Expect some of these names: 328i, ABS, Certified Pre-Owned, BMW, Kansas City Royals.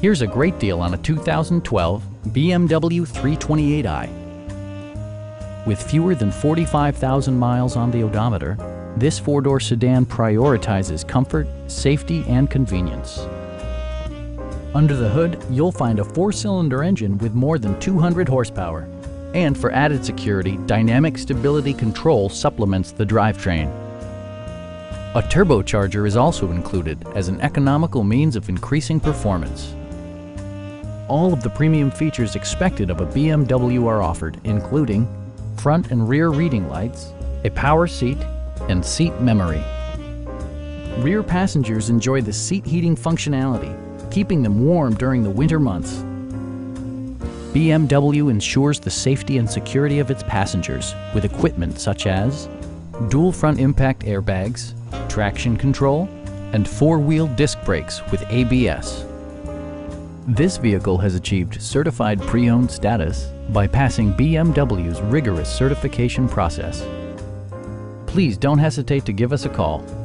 Here's a great deal on a 2012 BMW 328i. With fewer than 45,000 miles on the odometer, this four-door sedan prioritizes comfort, safety, and convenience. Under the hood, you'll find a four-cylinder engine with more than 200 horsepower. And for added security, dynamic stability control supplements the drivetrain. A turbocharger is also included as an economical means of increasing performance. All of the premium features expected of a BMW are offered, including front and rear reading lights, a power seat, and seat memory. Rear passengers enjoy the seat heating functionality, keeping them warm during the winter months. BMW ensures the safety and security of its passengers with equipment such as dual front impact airbags, traction control, and four-wheel disc brakes with ABS. This vehicle has achieved certified pre-owned status by passing BMW's rigorous certification process. Please don't hesitate to give us a call.